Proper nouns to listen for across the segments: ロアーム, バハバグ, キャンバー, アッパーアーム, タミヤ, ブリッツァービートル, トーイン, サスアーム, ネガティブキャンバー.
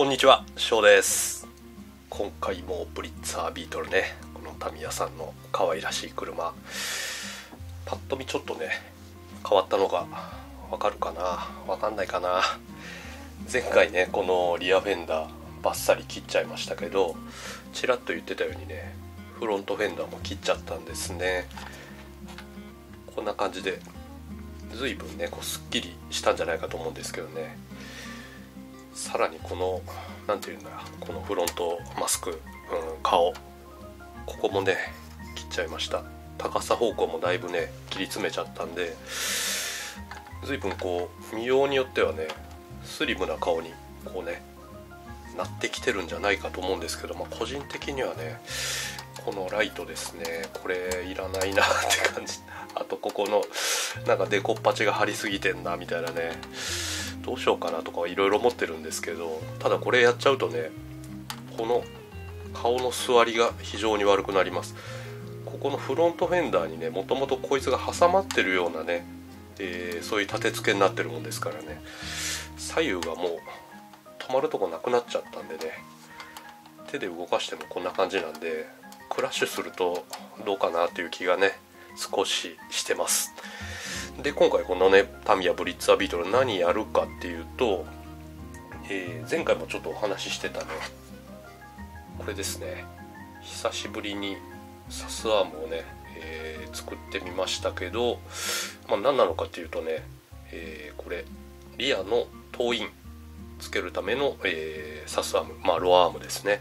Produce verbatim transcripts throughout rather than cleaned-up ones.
こんにちは、ショウです。今回もブリッツァービートルね、このタミヤさんの可愛らしい車、パッと見ちょっとね変わったのがわかるかな、わかんないかな。前回ねこのリアフェンダーバッサリ切っちゃいましたけど、ちらっと言ってたようにねフロントフェンダーも切っちゃったんですね。こんな感じで随分ねこうすっきりしたんじゃないかと思うんですけどね。さらにこの何て言うんだ、このフロントマスク、うん、顔、ここもね切っちゃいました。高さ方向もだいぶね切り詰めちゃったんで、随分こう見ようによってはねスリムな顔にこうねなってきてるんじゃないかと思うんですけど、まあ、個人的にはねこのライトですね、これいらないなって感じ。あとここのなんかデコっ端が張りすぎてんなみたいなね、どうしようかなとかいろいろ思ってるんですけど、ただこれやっちゃうとねこの顔の座りが非常に悪くなります。ここのフロントフェンダーにねもともとこいつが挟まってるようなね、えー、そういう立て付けになってるもんですからね、左右がもう止まるとこなくなっちゃったんでね、手で動かしてもこんな感じなんでクラッシュするとどうかなっていう気がね少ししてます。で今回このねタミヤブリッツァービートル何やるかっていうと、えー、前回もちょっとお話ししてたねこれですね、久しぶりにサスアームをね、えー、作ってみましたけど、まあ、何なのかっていうとね、えー、これリアのトーインつけるための、えー、サスアーム、まあロアームですね、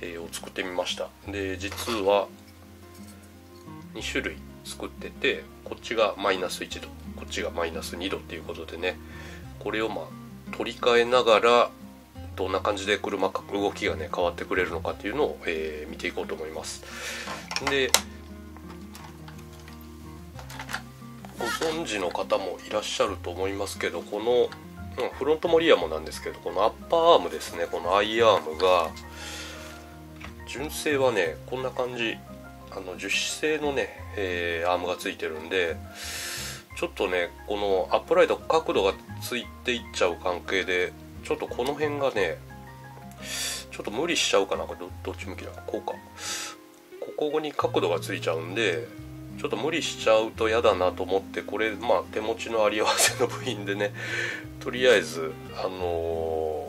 えー、を作ってみました。で実はに種類作ってて、こっちがマイナスいちど、こっちがマイナスにどっていうことでね、これをまあ取り替えながらどんな感じで車か動きがね変わってくれるのかっていうのを、えー、見ていこうと思います。でご存知の方もいらっしゃると思いますけど、このフロントもリアもなんですけど、このアッパーアームですね、このアイアームが純正はねこんな感じ、あの樹脂製のね、えー、アームがついてるんで、ちょっとねこのアップライト角度がついていっちゃう関係でちょっとこの辺がねちょっと無理しちゃうかな。これ ど, どっち向きだ、こうか、ここに角度がついちゃうんでちょっと無理しちゃうと嫌だなと思って、これまあ手持ちのあり合わせの部品でねとりあえずあの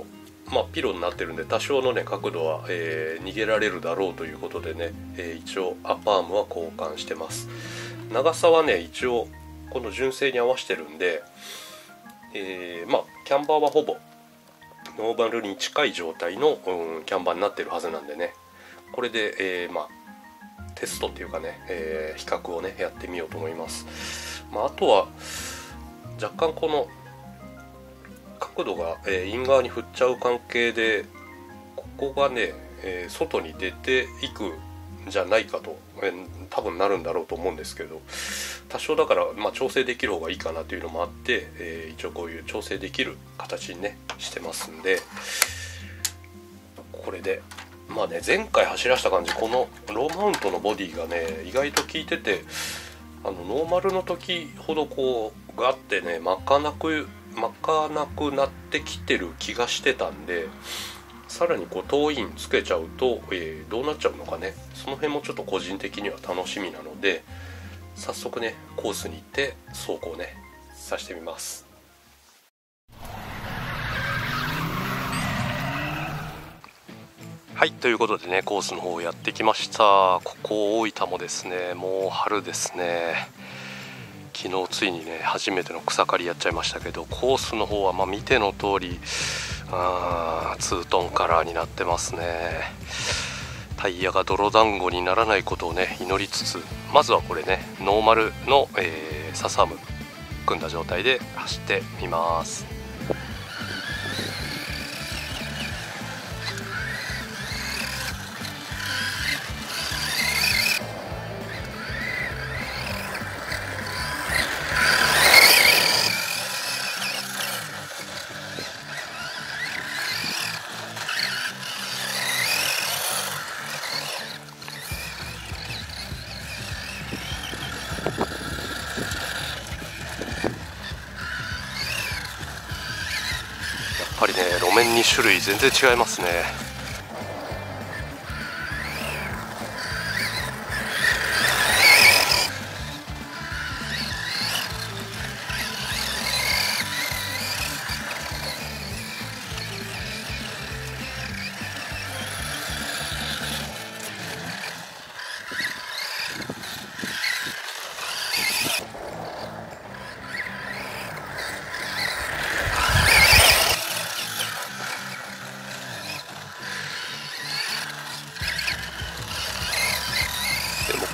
ーまあ、ピロになってるんで多少のね角度は、えー、逃げられるだろうということでね、えー、一応アッパーアームは交換してます。長さはね一応この純正に合わせてるんで、えー、まあキャンバーはほぼノーマルに近い状態の、うん、キャンバーになってるはずなんでね、これで、えー、まあテストっていうかね、えー、比較をねやってみようと思います。まあ、あとは若干この角度が、えー、イン側に振っちゃう関係でここがね、えー、外に出ていくんじゃないかと、えー、多分なるんだろうと思うんですけど、多少だから、まあ、調整できる方がいいかなというのもあって、えー、一応こういう調整できる形にねしてますんで、これでまあね前回走らした感じ、このローマウントのボディがね意外と効いてて、あのノーマルの時ほどこうガッてね巻かなく巻かなくなってきてる気がしてたんで、さらにこうトーインつけちゃうと、えー、どうなっちゃうのかね、その辺もちょっと個人的には楽しみなので、早速ねコースに行って走行ねさせてみます。はい、ということでねコースの方やってきました。ここ大分もですねもう春ですね。昨日ついにね初めての草刈りやっちゃいましたけど、コースの方はまあ見ての通りあーツートンカラーになってますね。タイヤが泥団子にならないことをね祈りつつ、まずはこれねノーマルの、えー、サスアーム組んだ状態で走ってみます。ぱりね路面に種類全然違いますね。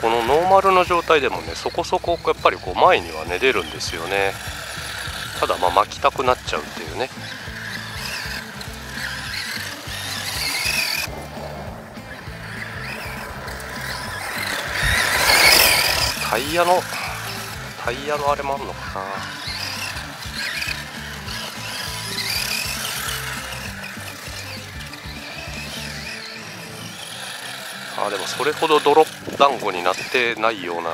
このノーマルの状態でもねそこそこやっぱりこう前にはね出るんですよね。ただまあ巻きたくなっちゃうっていうね。タイヤのタイヤのあれもあるのかな。あ、でもそれほど泥団子になってないような。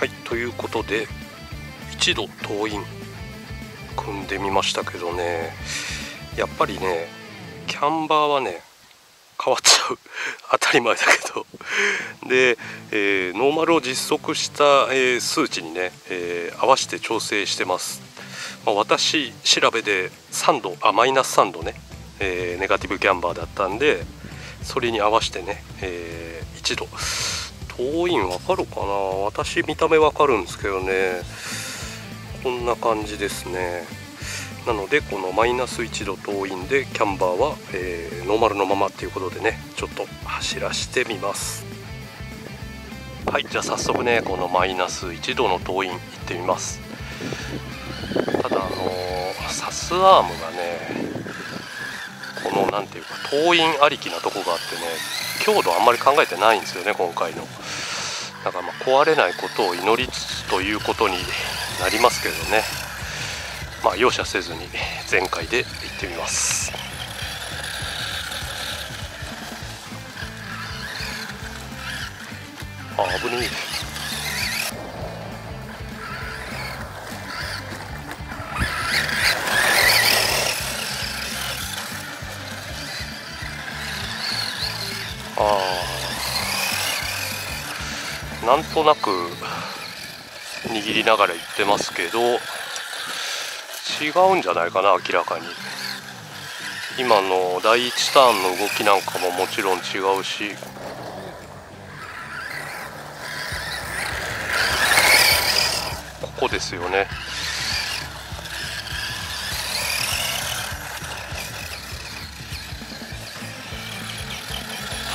はい、ということで一度トウイン組んでみましたけどね、やっぱりねキャンバーはね変わっちゃう当たり前だけどで、えー、ノーマルを実測した、えー、数値にね、えー、合わせて調整してます。まあ、私調べでさんどあマイナスさんどね、えー、ネガティブキャンバーだったんでそれに合わせてね、えー、一度遠いんわかるかな。私見た目わかるんですけどね、こんな感じですね。なのでこのマイナスいちど遠いんでキャンバーは、えー、ノーマルのままっていうことでねちょっと走らしてみます。はい、じゃあ早速ねこのマイナスいちどの遠いん行ってみます。ただあのー、サスアームがねこのなんていうか遠いんありきなとこがあってね強度あんまり考えてないんですよね今回の。だからまあ壊れないことを祈りつつということになりますけどね、まあ容赦せずに全開でいってみます。あー危ねえ。なんとなく握りながら行ってますけど違うんじゃないかな明らかに。今のだいいちターンの動きなんかももちろん違うし、ここですよね。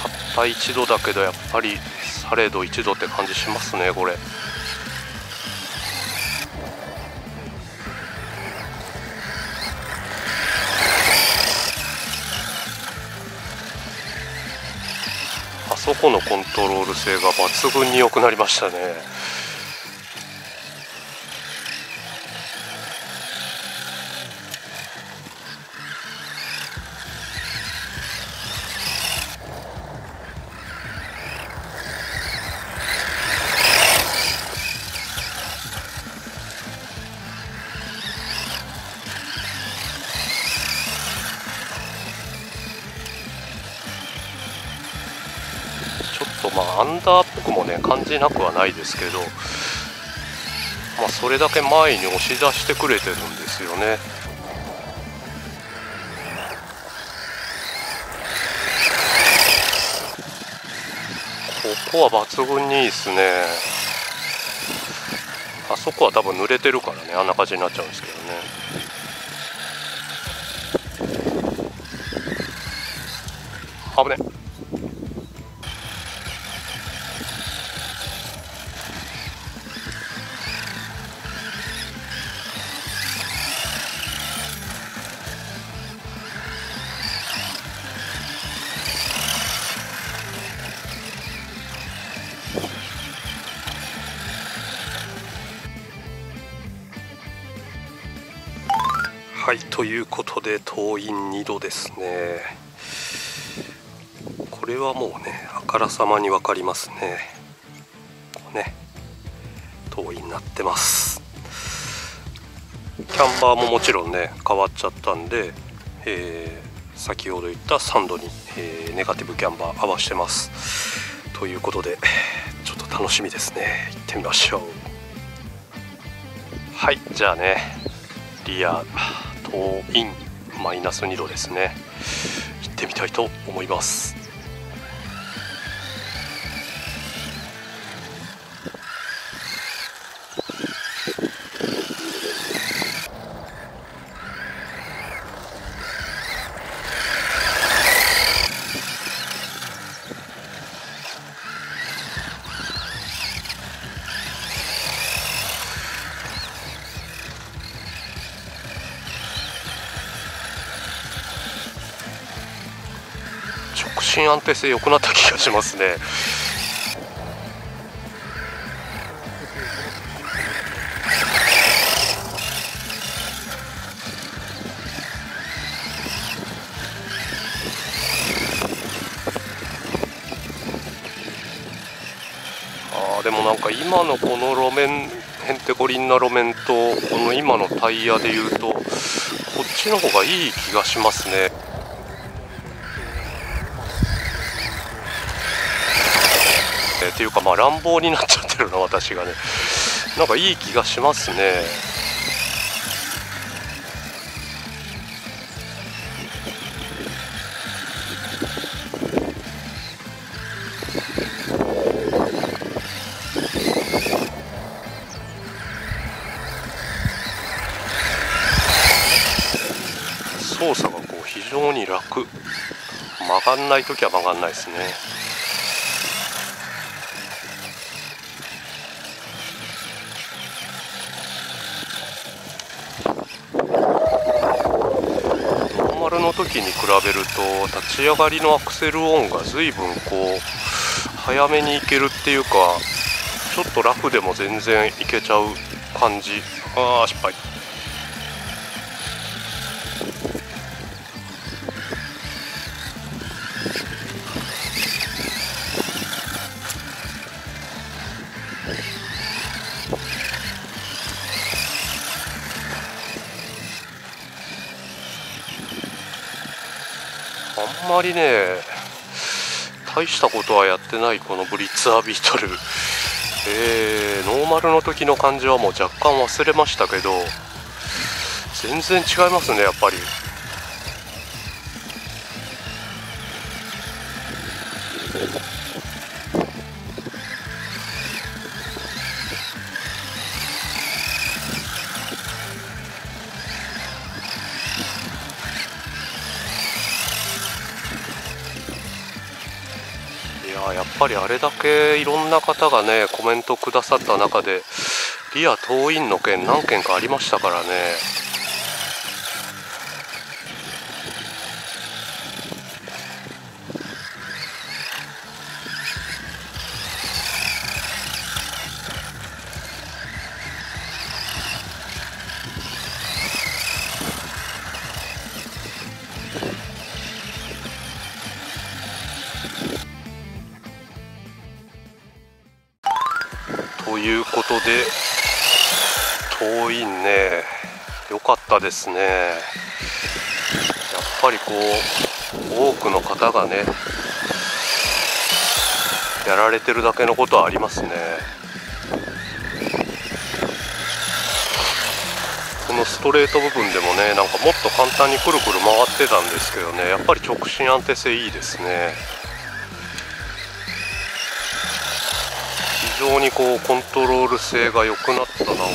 たった一度だけどやっぱりされど一度って感じしますねこれ。あそこのコントロール性が抜群に良くなりましたね。アンダーっぽくもね感じなくはないですけど、まあ、それだけ前に押し出してくれてるんですよね。ここは抜群にいいですね。あそこは多分濡れてるからねあんな感じになっちゃうんですけどね。危ねっ。はい、ということで党員にどですね。これはもうね、あからさまに分かりますね。こうね、党員になってます。キャンバーももちろんね変わっちゃったんで、えー、先ほど言ったサンドに、えー、ネガティブキャンバー合わせてますということで、ちょっと楽しみですね。行ってみましょう。はい、じゃあね、リア党員マイナスにどですね、行ってみたいと思います。直進安定性良くなった気がしますね。あー、でもなんか今のこの路面、へんてこりんな路面とこの今のタイヤでいうとこっちの方がいい気がしますね。っていうか、まあ乱暴になっちゃってるな、私がね。なんかいい気がしますね。操作がこう非常に楽。曲がんない時は曲がんないですね。時に比べると立ち上がりのアクセル音が随分こう早めにいけるっていうか、ちょっとラフでも全然いけちゃう感じ。あー、失敗。あんまりね、大したことはやってないこのブリッツァービートル、えー、ノーマルの時の感じはもう若干忘れましたけど、全然違いますね、やっぱり。やっぱりあれだけいろんな方がねコメントくださった中で、リア党員の件何件かありましたからね。ということで党員ね、良かったですね。やっぱりこう多くの方がねやられてるだけのことはありますね。このストレート部分でもね、なんかもっと簡単にくるくる回ってたんですけどね、やっぱり直進安定性いいですね。非常にこうコントロール性が良くなった。なんか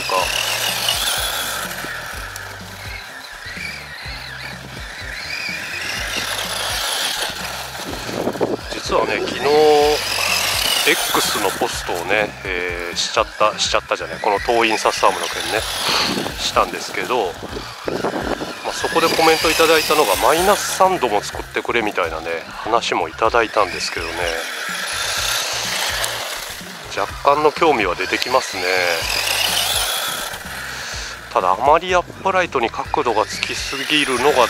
実はね、昨日 X のポストをね、えー、しちゃったしちゃったじゃない、この党員サスタームの件ね、したんですけど、まあ、そこでコメントいただいたのがマイナスさんども作ってくれみたいなね話もいただいたんですけどね、若干の興味は出てきますね。ただあまりアップライトに角度がつきすぎるのがどうな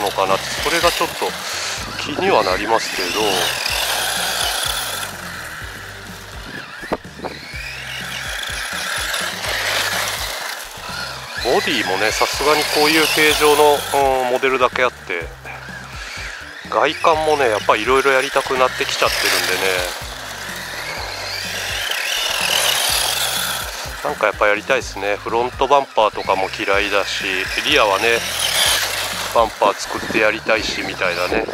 のかなって、それがちょっと気にはなりますけど。ボディもね、さすがにこういう形状の、うん、モデルだけあって、外観もねやっぱりいろいろやりたくなってきちゃってるんでね、なんかやっぱやりたいですね。フロントバンパーとかも嫌いだし、リアはねバンパー作ってやりたいしみたいなね、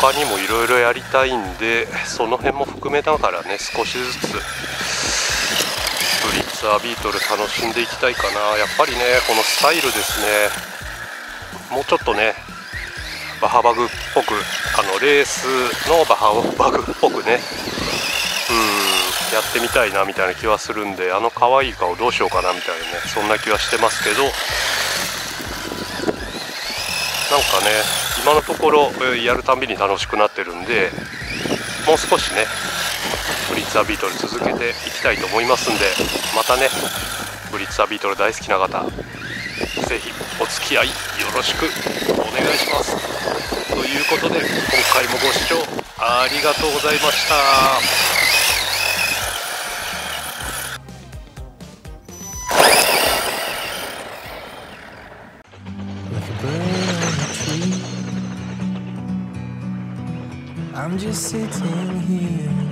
他にもいろいろやりたいんで、その辺も含めながらね少しずつブリッツァービートル楽しんでいきたいかな。やっぱりねこのスタイルですね、もうちょっとねバハバグっぽく、あのレースのバハバグっぽくね、うんやってみたいなみたいな気はするんで、あの可愛い顔どうしようかなみたいなね、そんな気はしてますけど、なんかね今のところやるたんびに楽しくなってるんで、もう少しねブリッツァビートル続けていきたいと思いますんで、またねブリッツァビートル大好きな方ぜひお付き合いよろしくお願いします。ということで今回もご視聴ありがとうございました。I'm just sitting here.